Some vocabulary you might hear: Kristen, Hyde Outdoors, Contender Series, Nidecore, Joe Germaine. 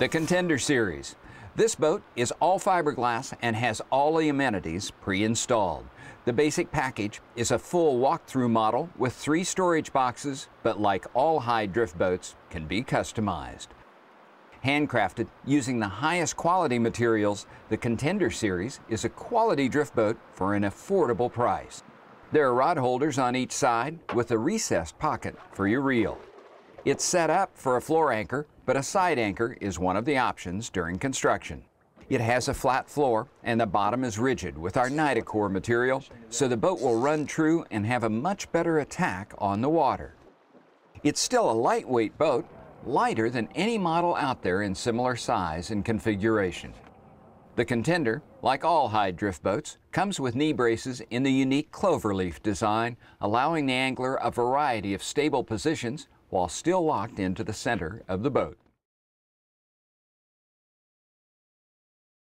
The Contender Series. This boat is all fiberglass and has all the amenities pre-installed. The basic package is a full walkthrough model with 3 storage boxes, but like all Hyde drift boats, can be customized. Handcrafted using the highest quality materials, the Contender Series is a quality drift boat for an affordable price. There are rod holders on each side with a recessed pocket for your reel. It's set up for a floor anchor, but a side anchor is one of the options during construction. It has a flat floor and the bottom is rigid with our Nidecore material, so the boat will run true and have a much better attack on the water. It's still a lightweight boat, lighter than any model out there in similar size and configuration. The Contender, like all Hyde drift boats, comes with knee braces in the unique cloverleaf design, allowing the angler a variety of stable positions while still locked into the center of the boat.